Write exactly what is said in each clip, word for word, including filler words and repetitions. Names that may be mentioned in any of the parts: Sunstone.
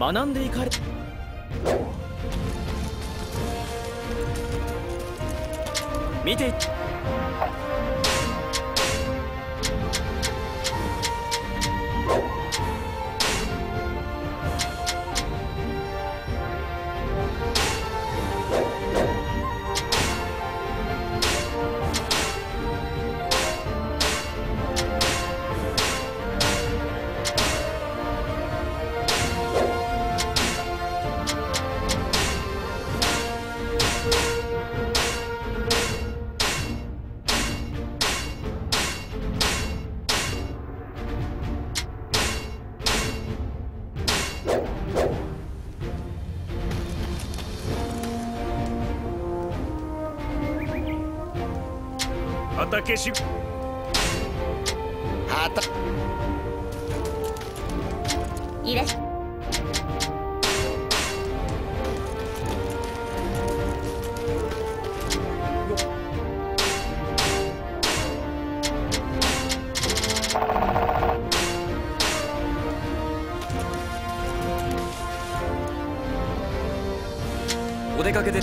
学んでいかれ。見て。畑し畑いらっしゃお出かけで。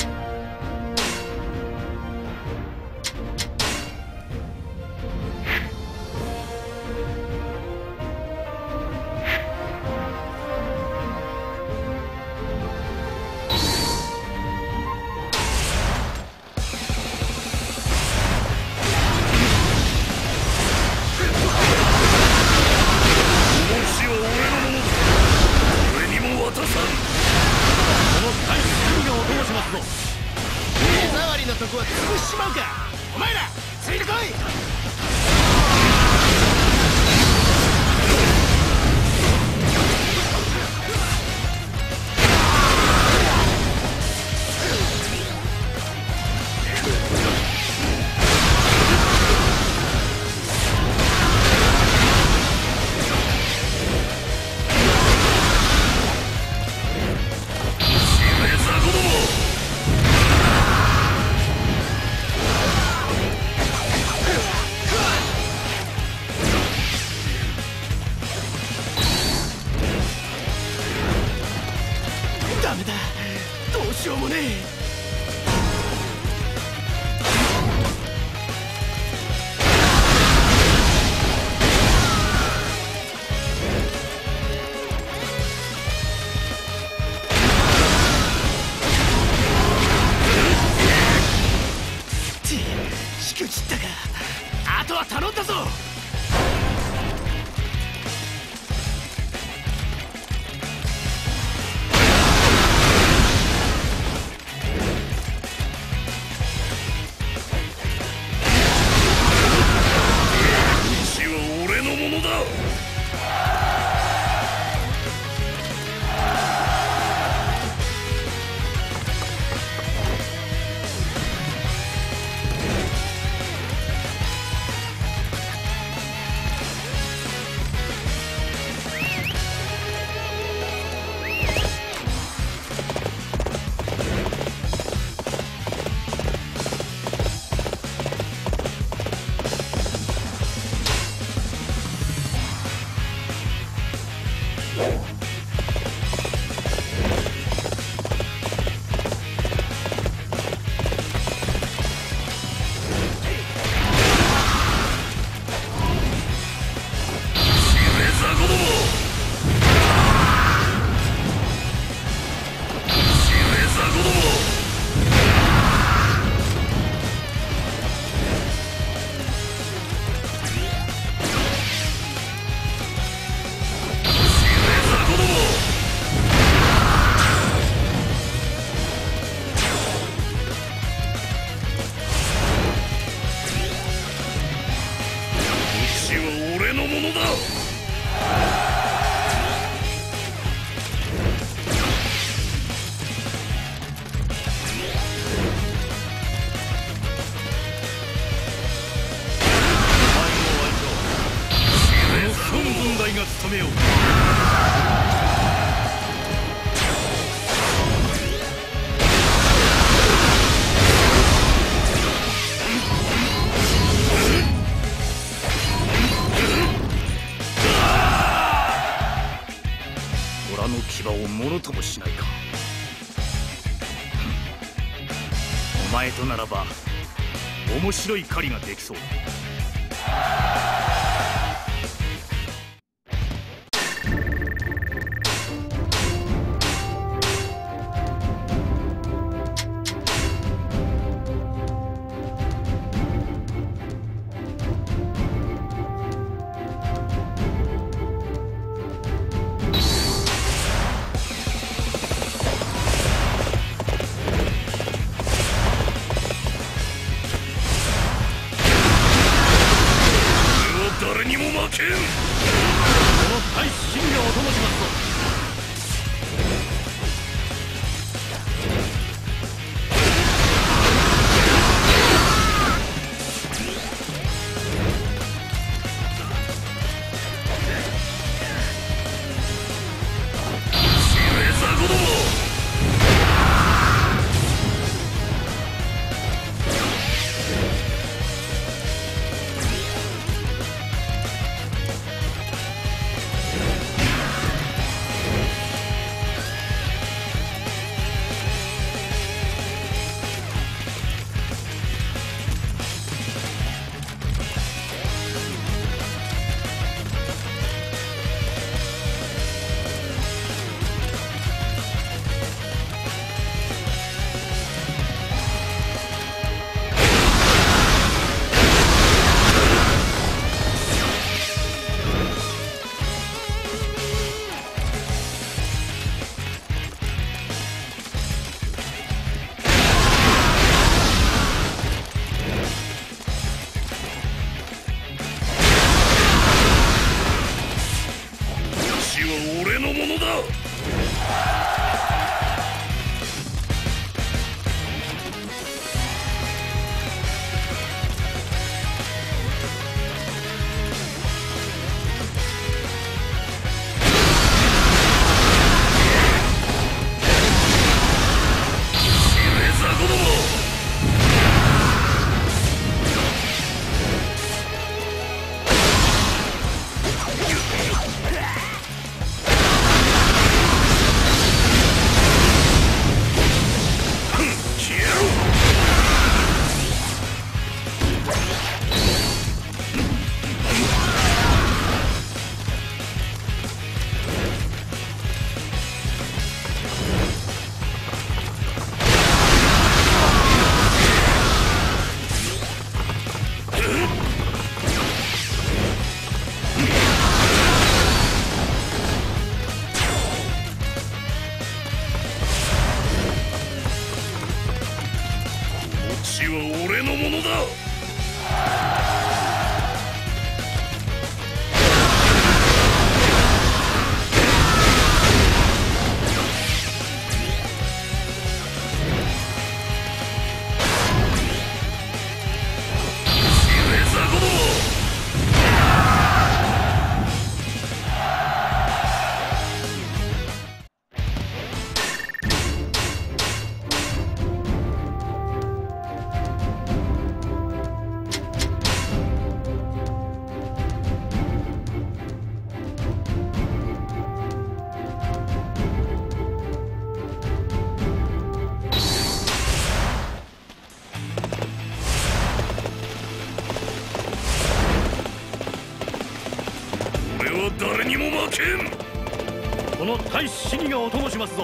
あの牙をものともしないか。お前とならば面白い狩りができそう。この大死にがお供しますぞ。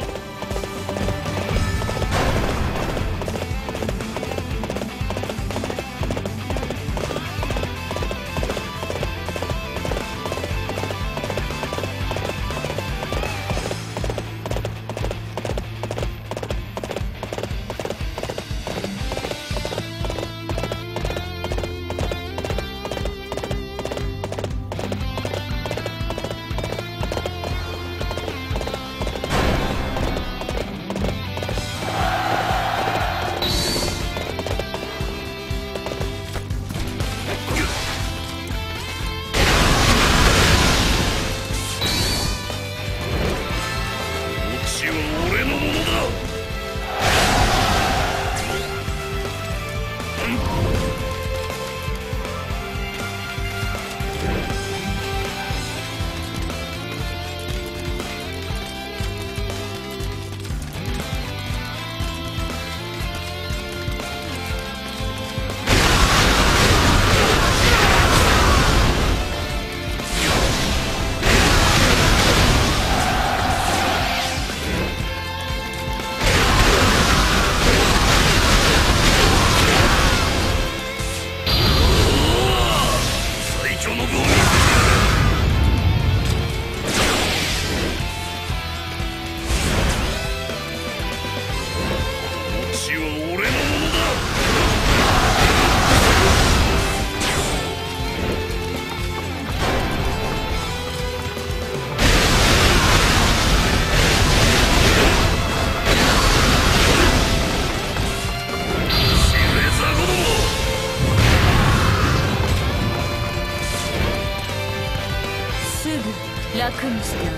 Sunstone.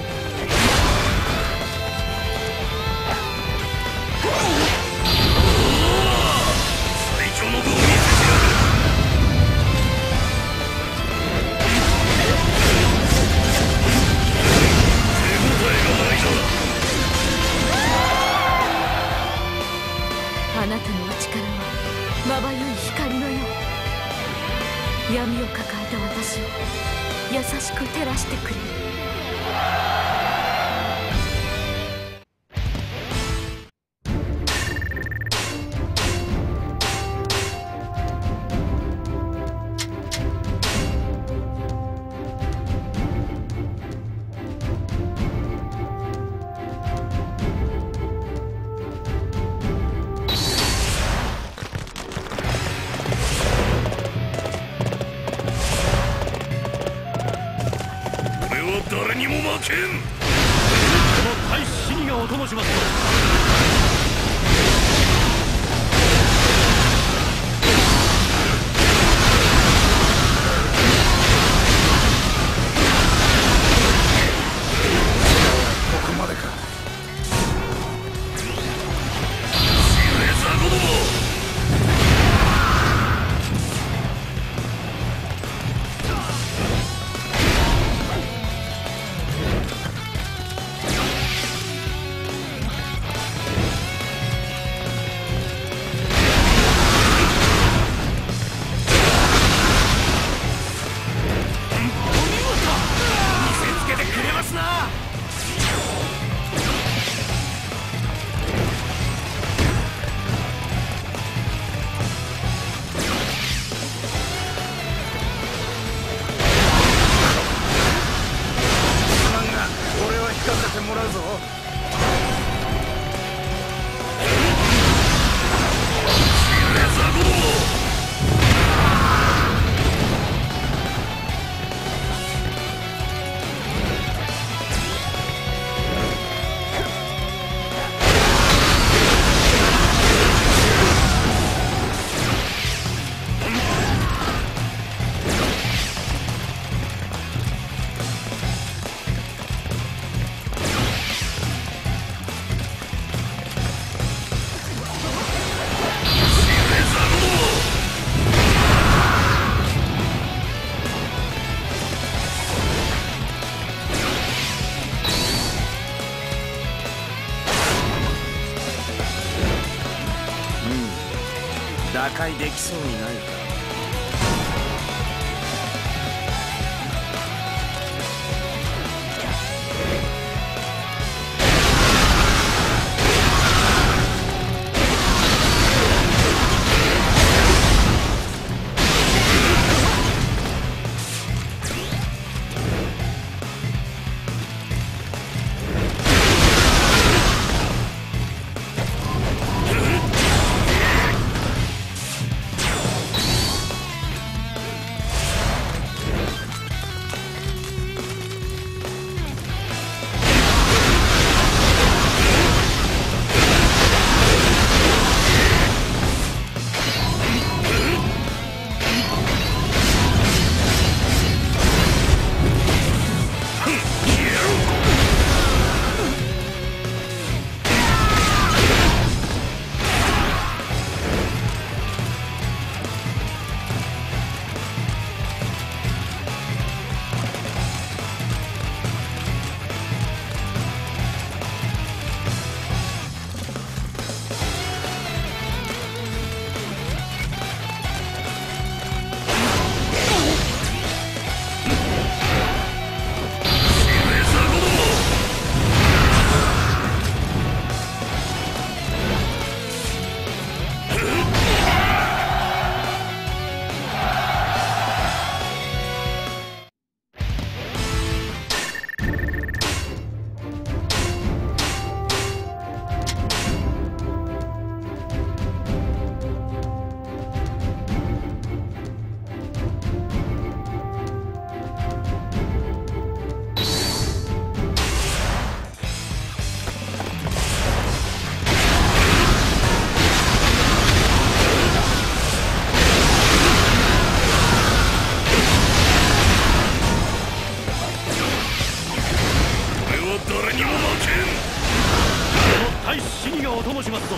打開できそうにないか。誰にも負けん。この対死にがお供しますぞ。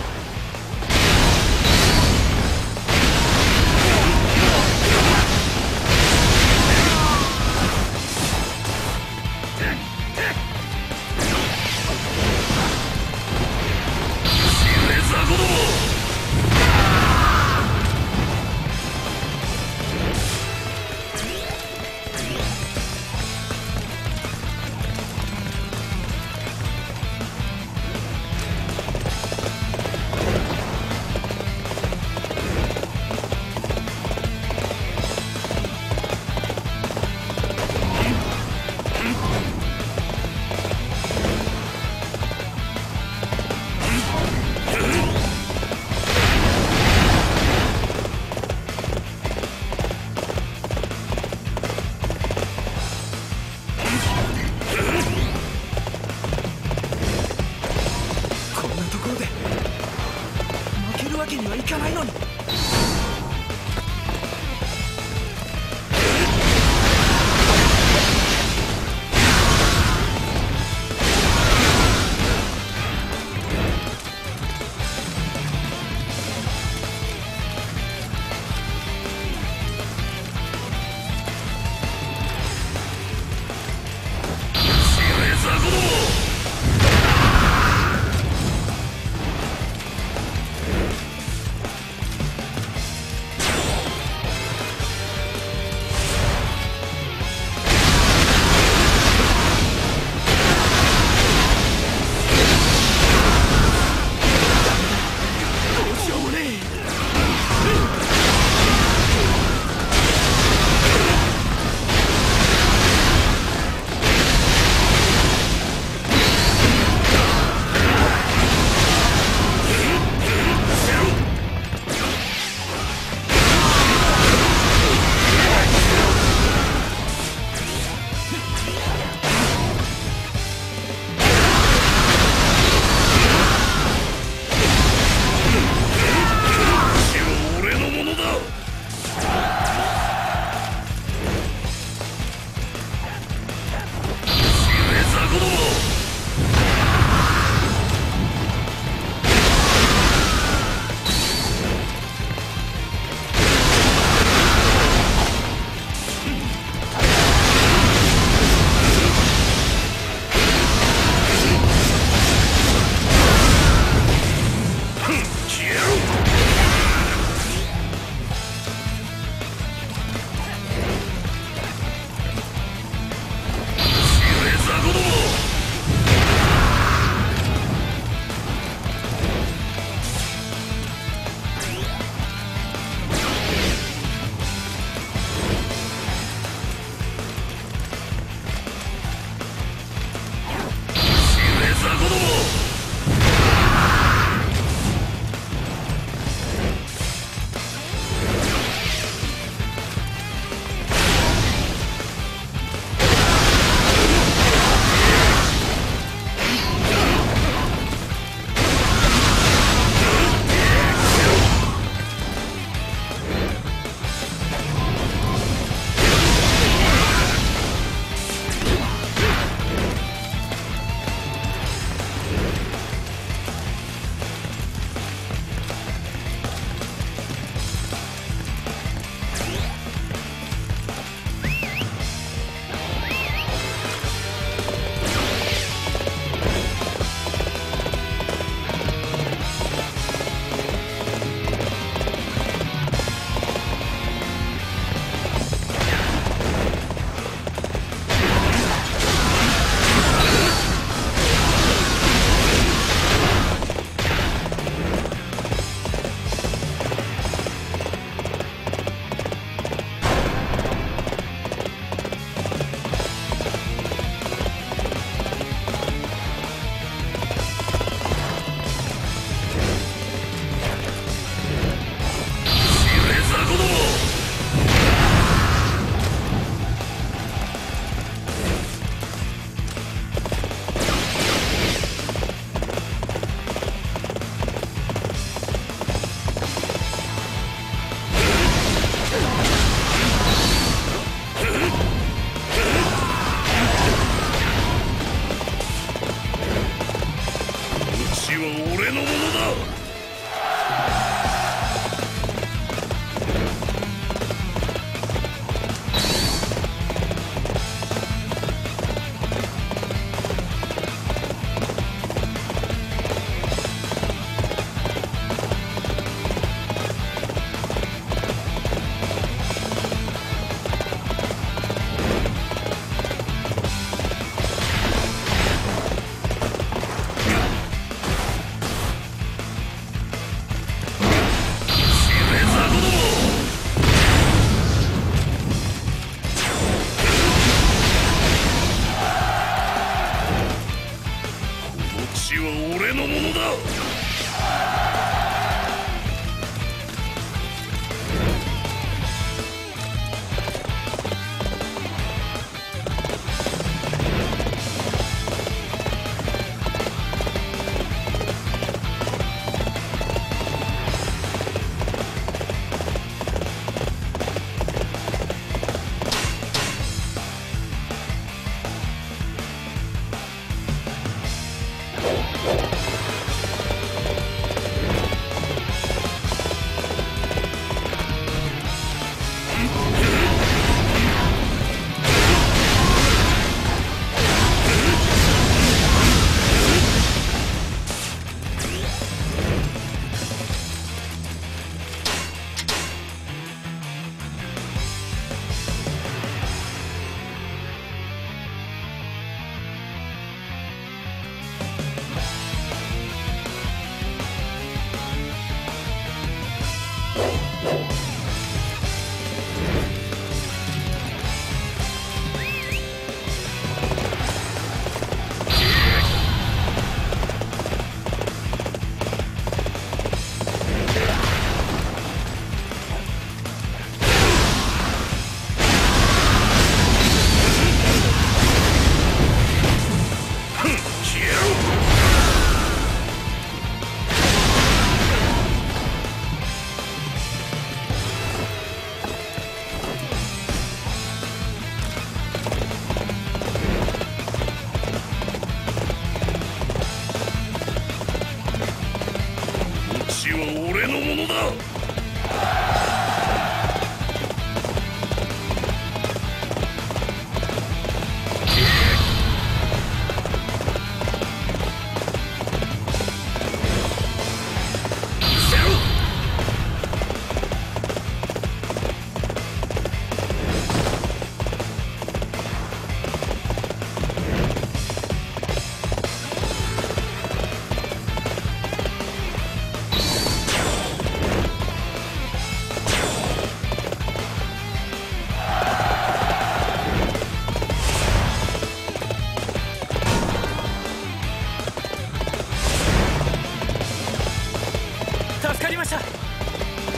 俺のものだ。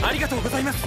ありがとうございます。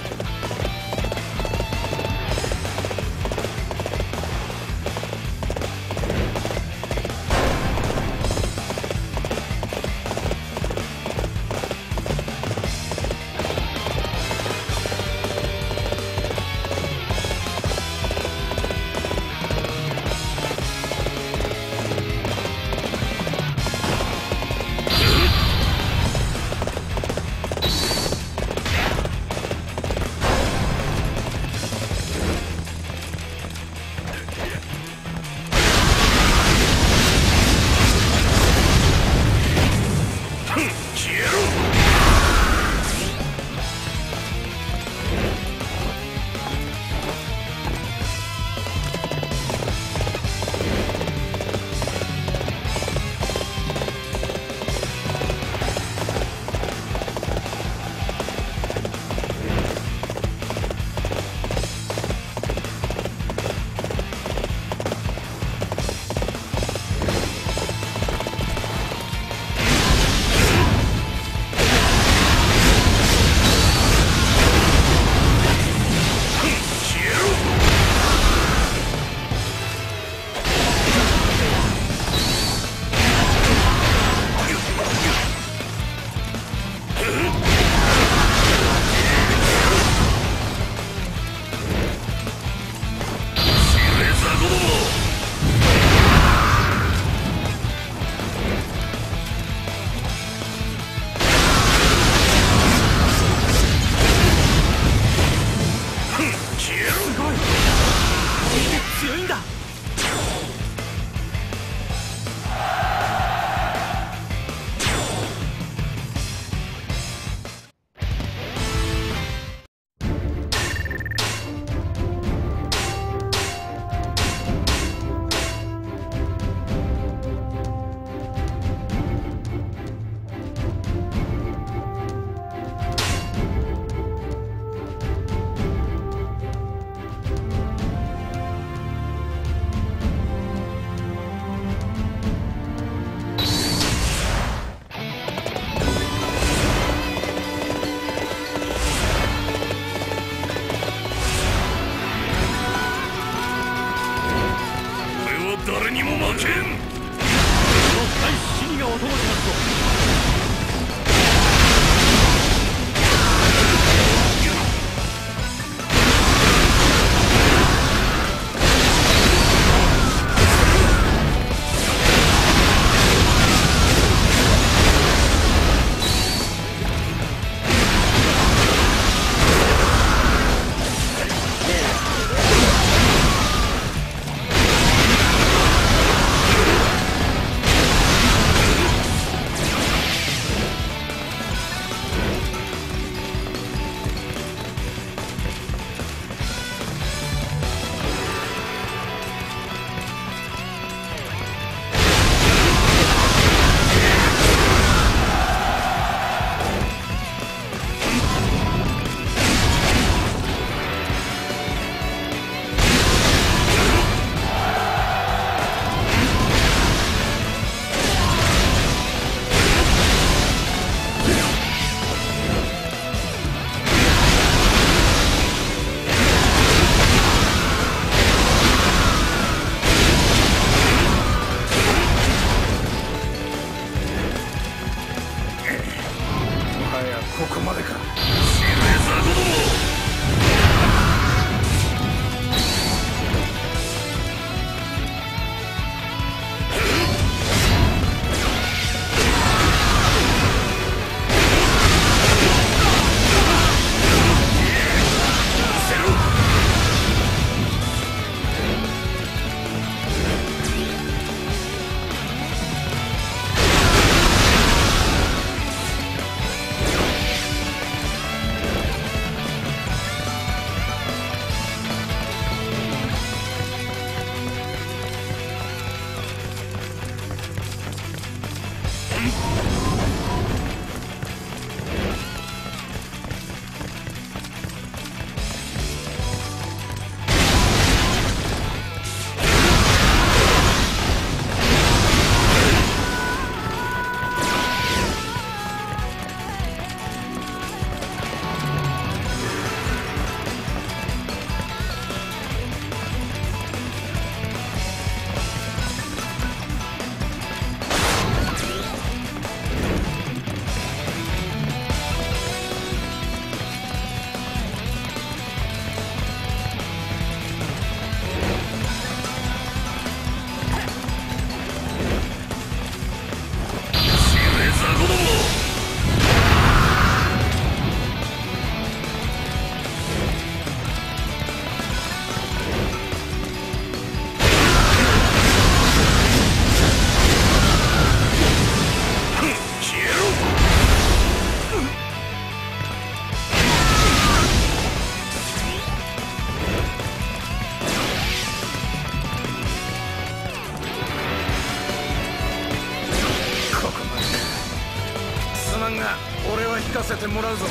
俺は引かせてもらうぞ。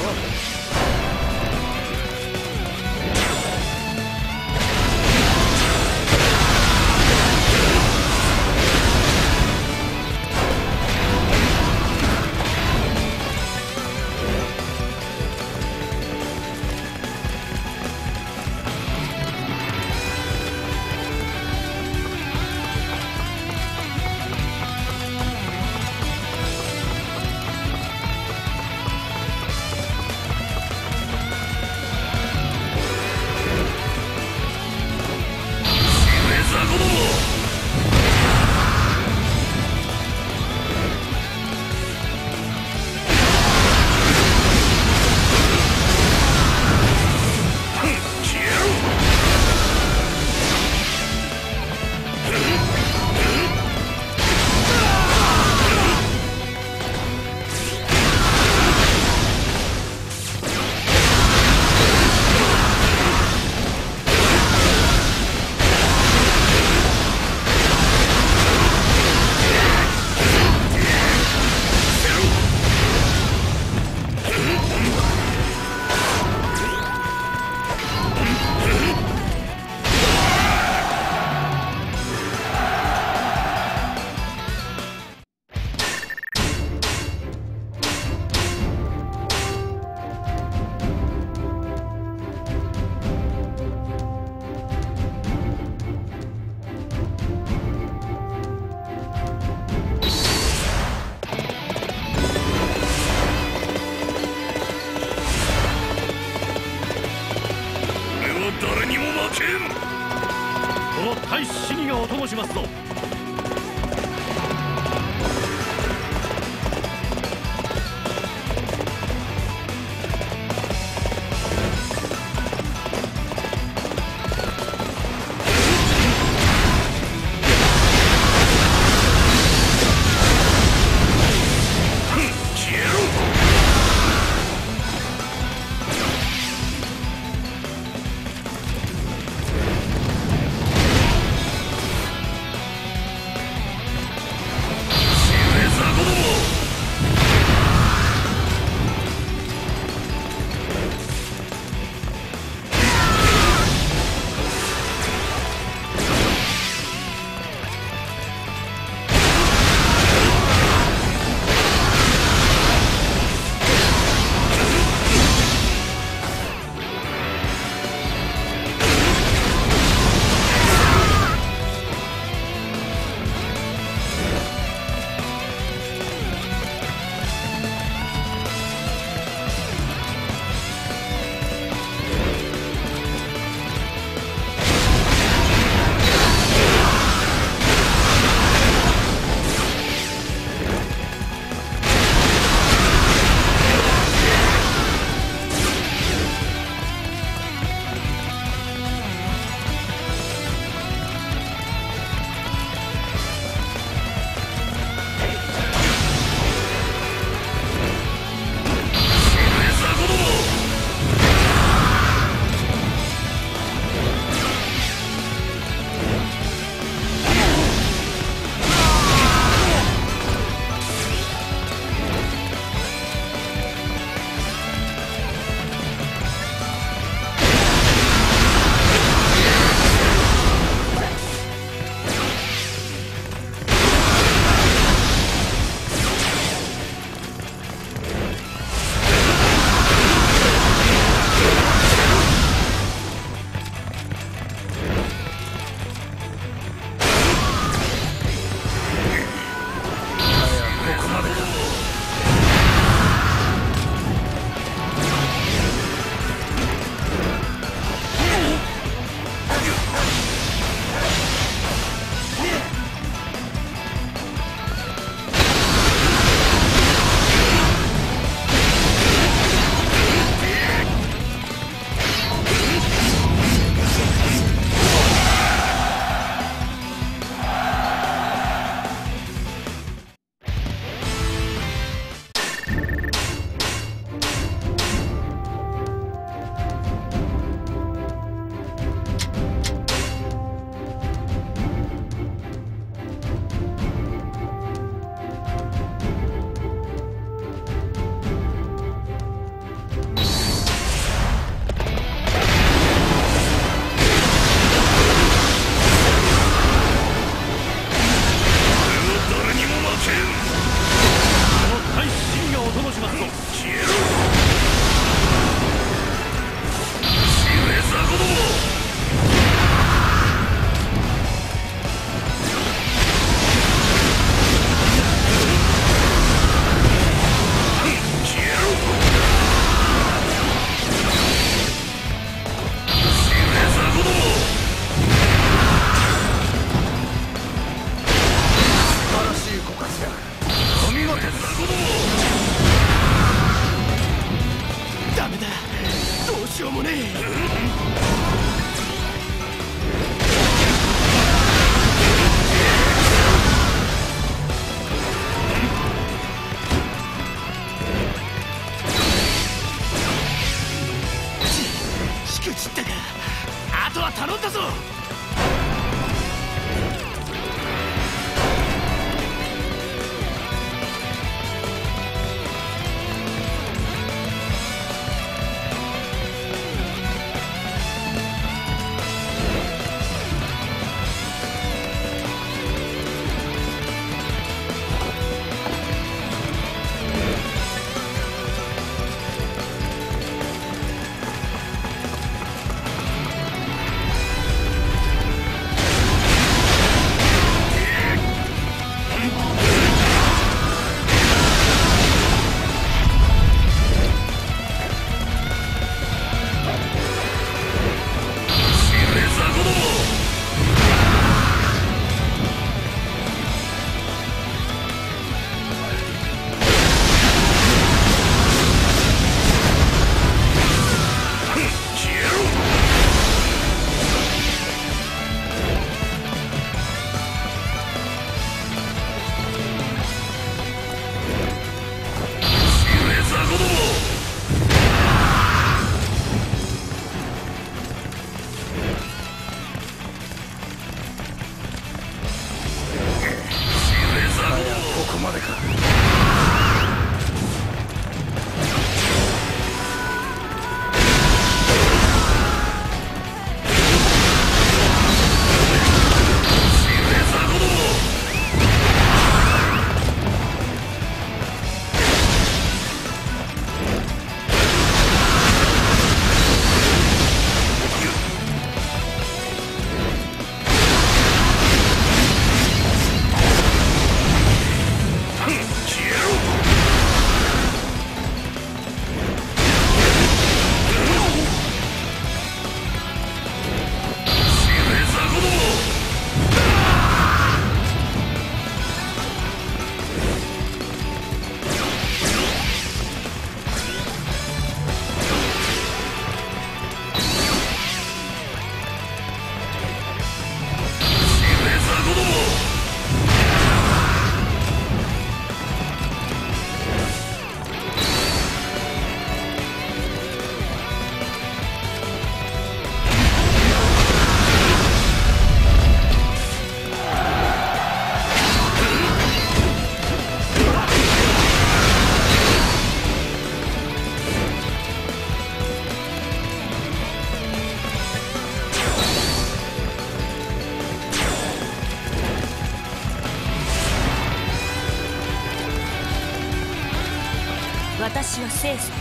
私は聖司。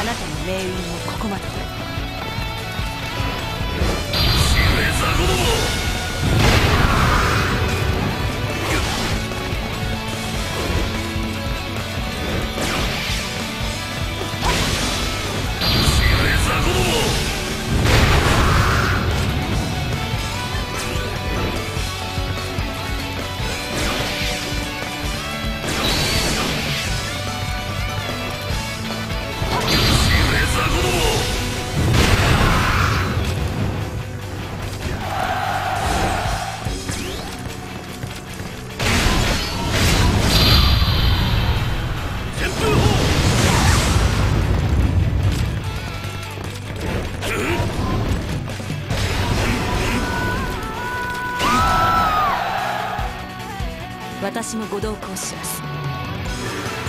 あなたの命運もここまで。シグエザゴども。 私もご同行します。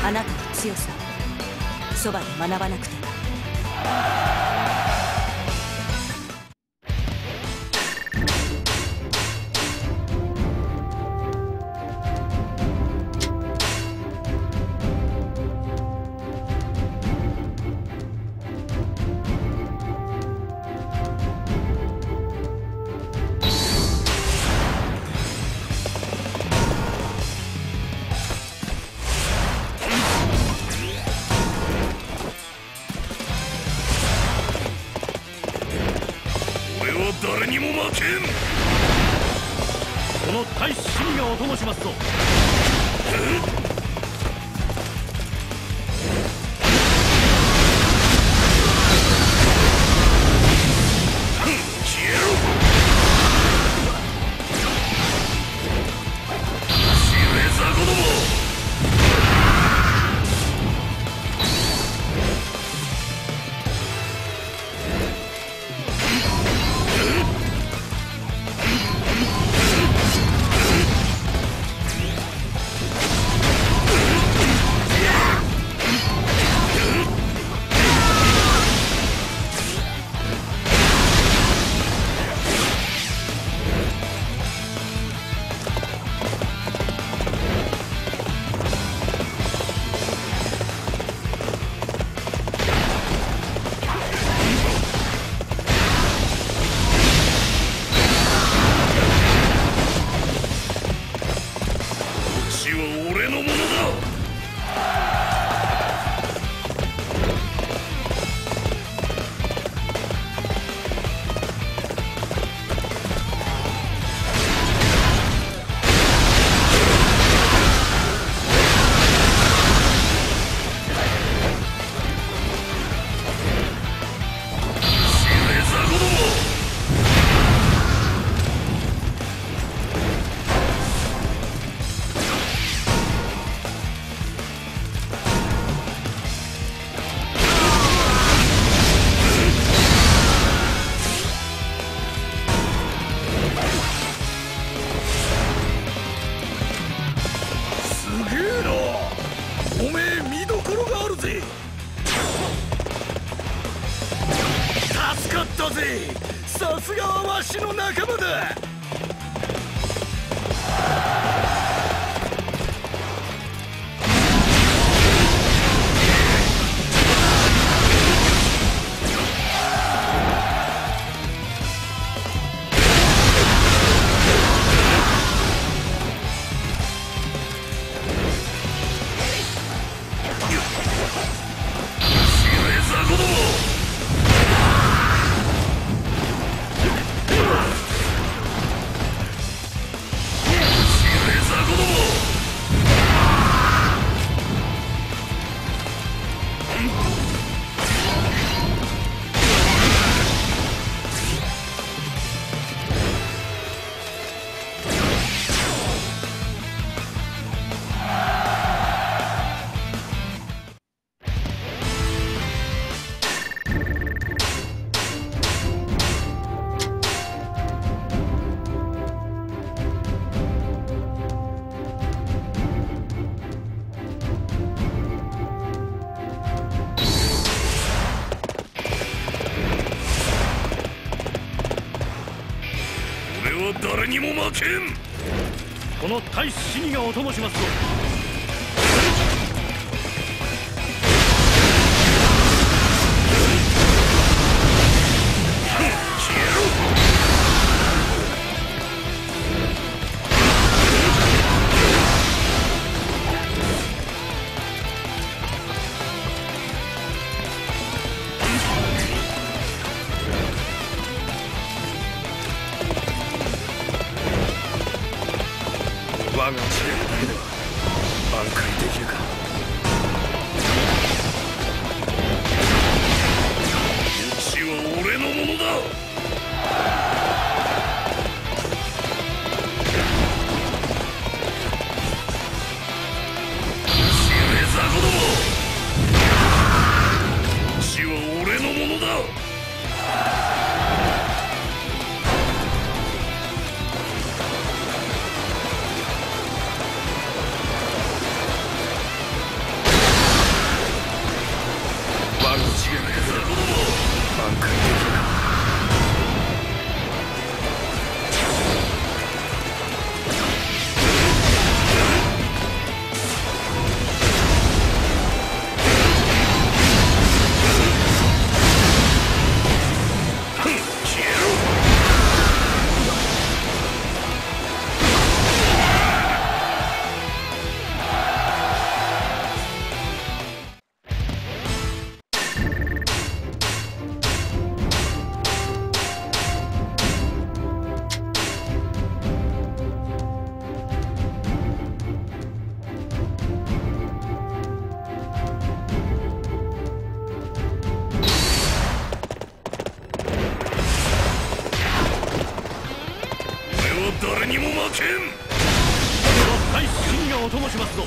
あなたの強さをそばで学ばなくては。この大死にがお供しますぞ。挽回できるか。命は俺のものだ。誰にも負けん。この大神がお供しますぞ。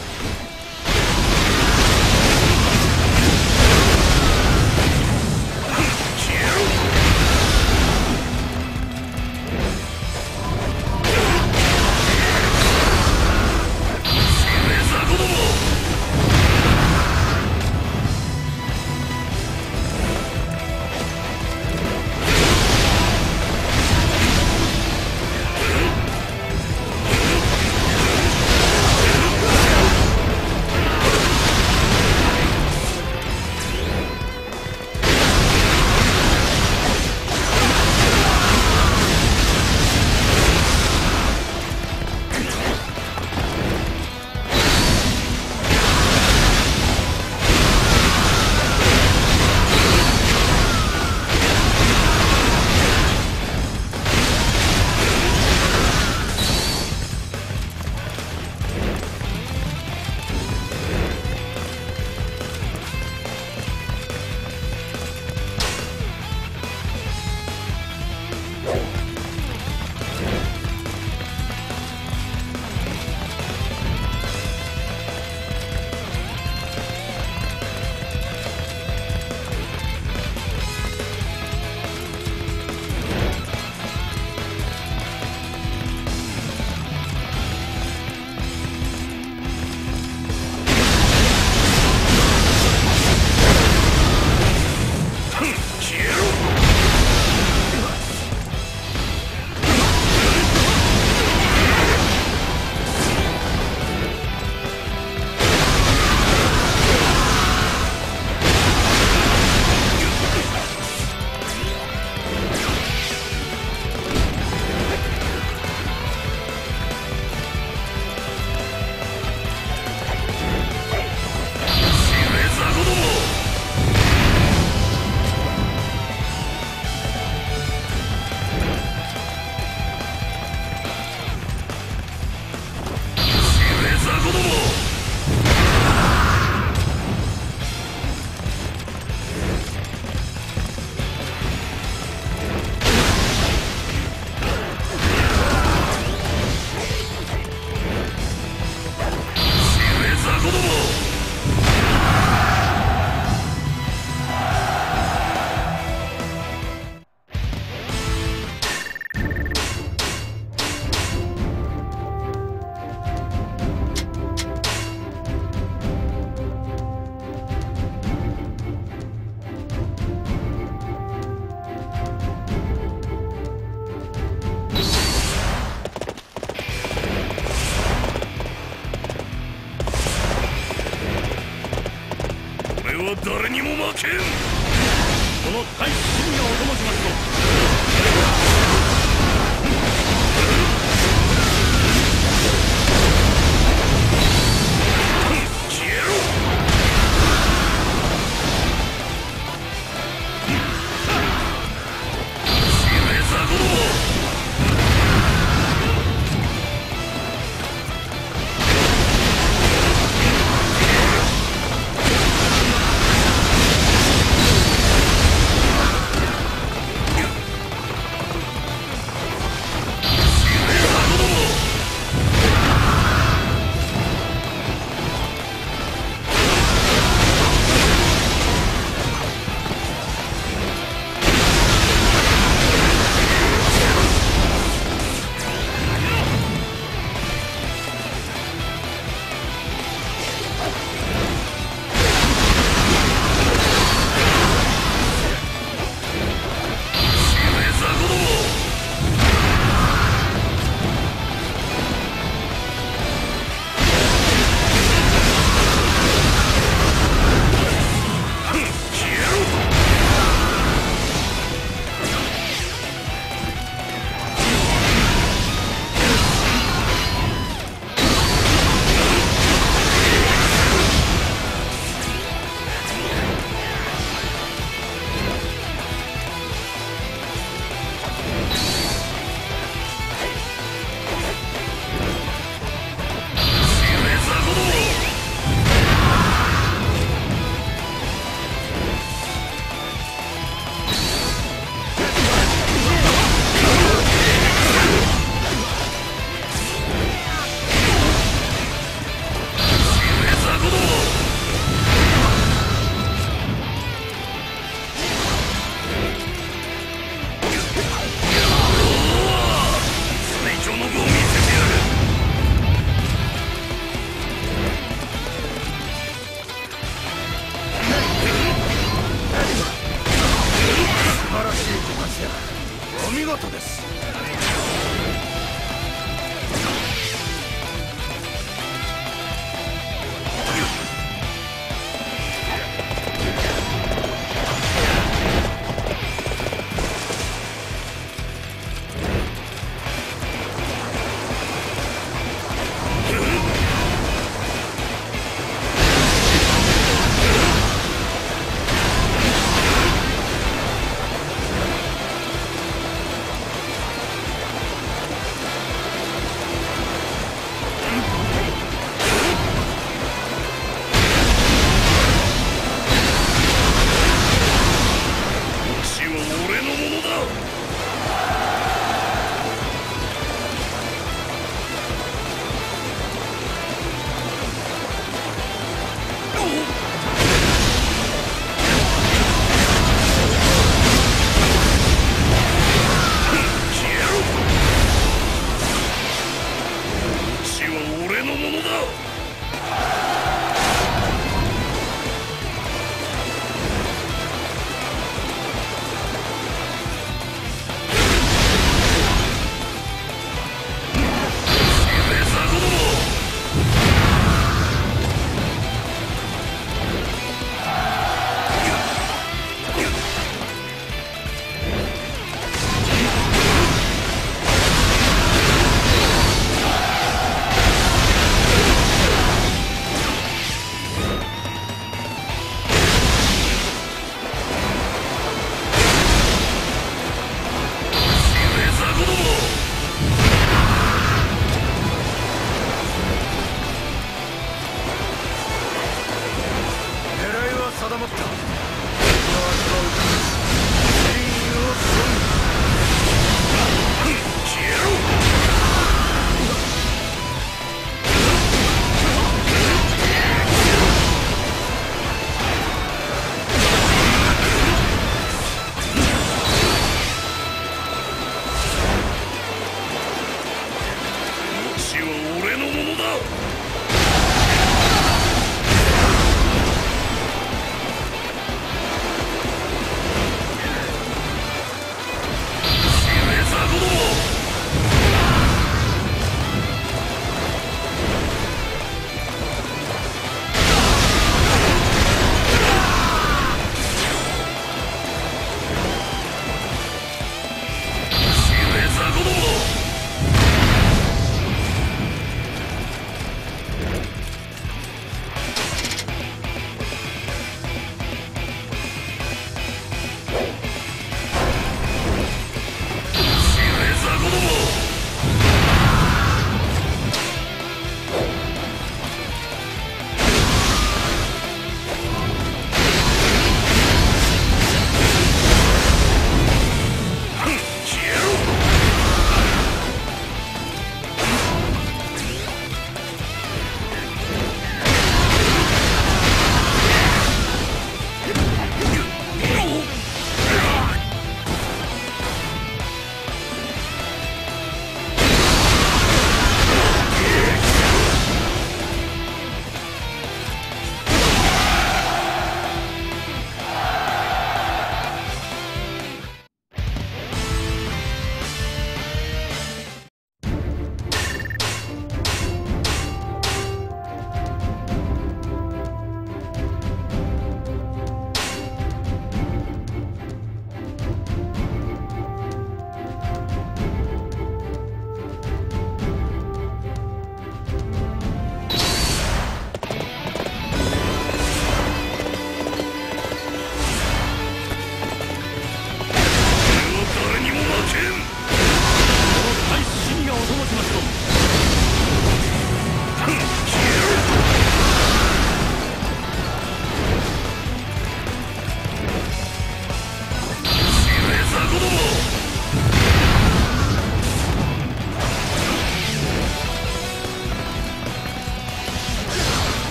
トです。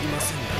りませんが。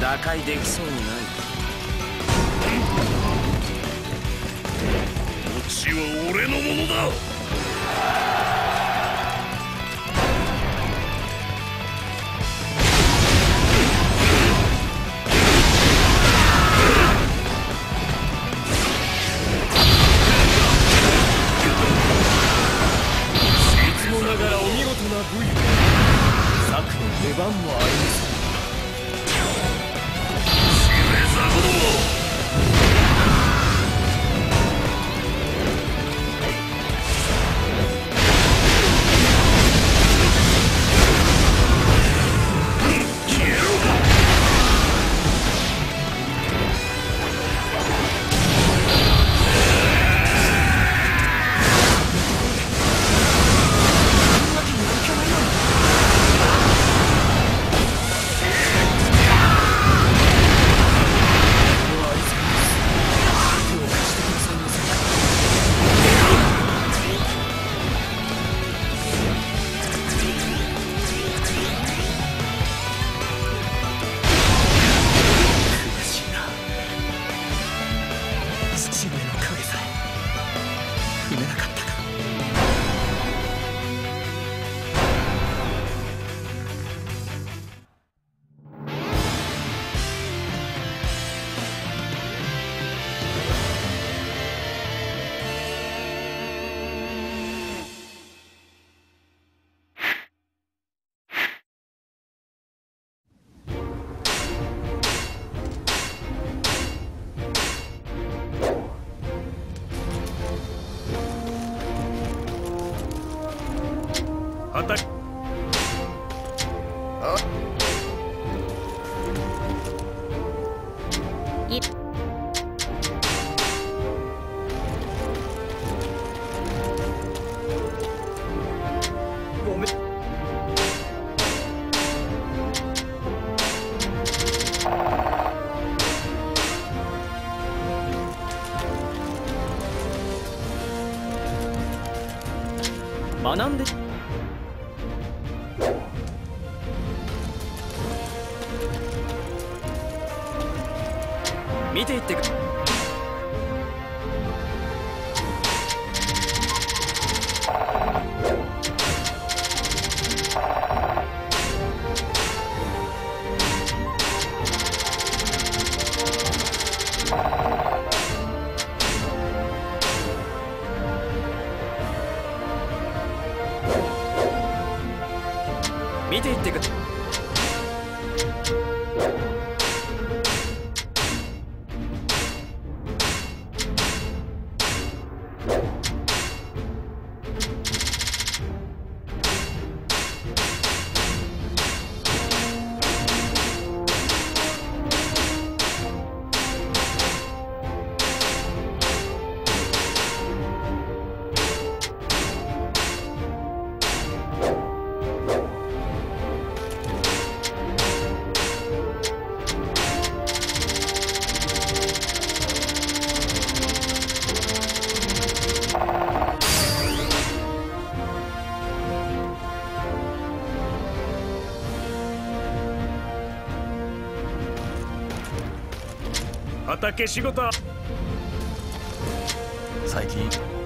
打開できそうにない。土地は俺のものだ。学んで見ていってくれ。見ていってください。畑仕事最近